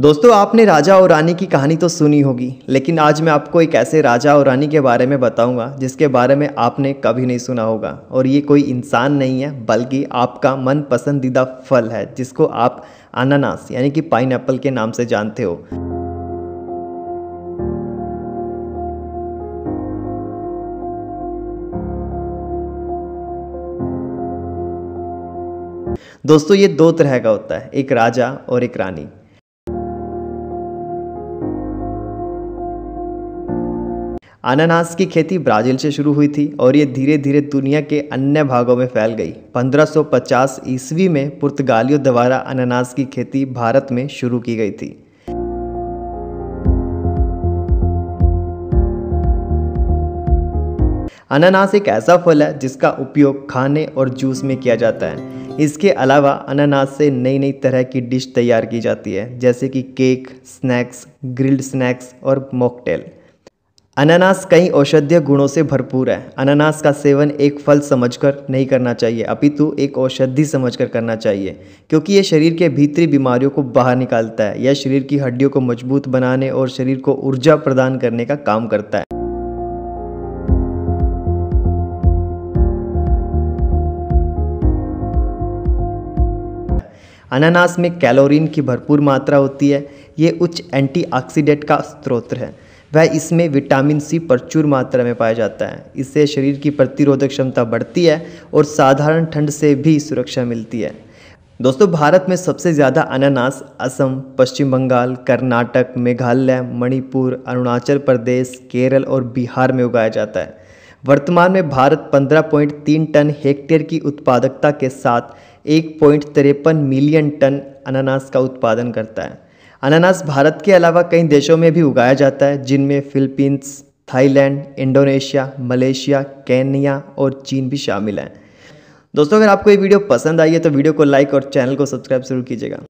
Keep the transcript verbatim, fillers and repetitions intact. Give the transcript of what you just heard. दोस्तों, आपने राजा और रानी की कहानी तो सुनी होगी, लेकिन आज मैं आपको एक ऐसे राजा और रानी के बारे में बताऊंगा जिसके बारे में आपने कभी नहीं सुना होगा। और ये कोई इंसान नहीं है, बल्कि आपका मन पसंदीदा फल है जिसको आप अनानास यानी कि पाइनएप्पल के नाम से जानते हो। दोस्तों, ये दो तरह का होता है, एक राजा और एक रानी। अनानास की खेती ब्राज़ील से शुरू हुई थी और ये धीरे धीरे दुनिया के अन्य भागों में फैल गई। पंद्रह सौ पचास ईस्वी में पुर्तगालियों द्वारा अनानास की खेती भारत में शुरू की गई थी। अनानास एक ऐसा फल है जिसका उपयोग खाने और जूस में किया जाता है। इसके अलावा अनानास से नई नई तरह की डिश तैयार की जाती है, जैसे कि केक, स्नैक्स, ग्रिल्ड स्नैक्स और मॉकटेल। अनानास कई औषधीय गुणों से भरपूर है। अनानास का सेवन एक फल समझकर नहीं करना चाहिए, अपितु एक औषधि समझकर करना चाहिए, क्योंकि यह शरीर के भीतरी बीमारियों को बाहर निकालता है। यह शरीर की हड्डियों को मजबूत बनाने और शरीर को ऊर्जा प्रदान करने का काम करता है। अनानास में कैलोरीन की भरपूर मात्रा होती है। ये उच्च एंटीऑक्सीडेंट का स्रोत है। वह इसमें विटामिन सी प्रचुर मात्रा में पाया जाता है। इससे शरीर की प्रतिरोधक क्षमता बढ़ती है और साधारण ठंड से भी सुरक्षा मिलती है। दोस्तों, भारत में सबसे ज़्यादा अनानास असम, पश्चिम बंगाल, कर्नाटक, मेघालय, मणिपुर, अरुणाचल प्रदेश, केरल और बिहार में उगाया जाता है। वर्तमान में भारत पंद्रह पॉइंट तीन टन हेक्टेयर की उत्पादकता के साथ एक पॉइंट तिरपन मिलियन टन अनानास का उत्पादन करता है। अनानास भारत के अलावा कई देशों में भी उगाया जाता है, जिनमें Philippines, Thailand, Indonesia, Malaysia, Kenya और चीन भी शामिल हैं। दोस्तों, अगर आपको ये वीडियो पसंद आई है तो वीडियो को लाइक और चैनल को सब्सक्राइब जरूर कीजिएगा।